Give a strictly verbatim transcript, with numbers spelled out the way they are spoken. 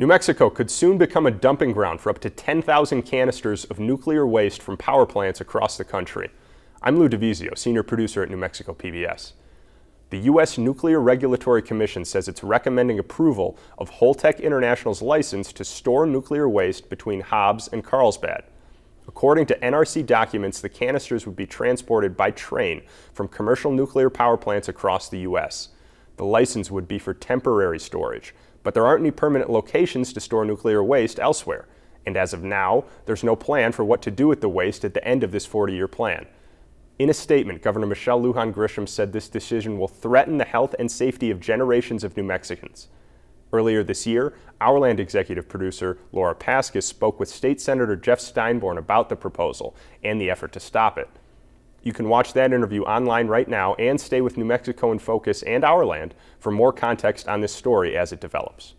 New Mexico could soon become a dumping ground for up to ten thousand canisters of nuclear waste from power plants across the country. I'm Lou DiVizio, senior producer at New Mexico P B S. The U S Nuclear Regulatory Commission says it's recommending approval of Holtec International's license to store nuclear waste between Hobbs and Carlsbad. According to N R C documents, the canisters would be transported by train from commercial nuclear power plants across the U S The license would be for temporary storage, but there aren't any permanent locations to store nuclear waste elsewhere, and as of now, there's no plan for what to do with the waste at the end of this forty-year plan. In a statement, Governor Michelle Lujan Grisham said this decision will threaten the health and safety of generations of New Mexicans. Earlier this year, Our Land executive producer Laura Paskus spoke with State Senator Jeff Steinborn about the proposal and the effort to stop it. You can watch that interview online right now and stay with New Mexico in Focus and Our Land for more context on this story as it develops.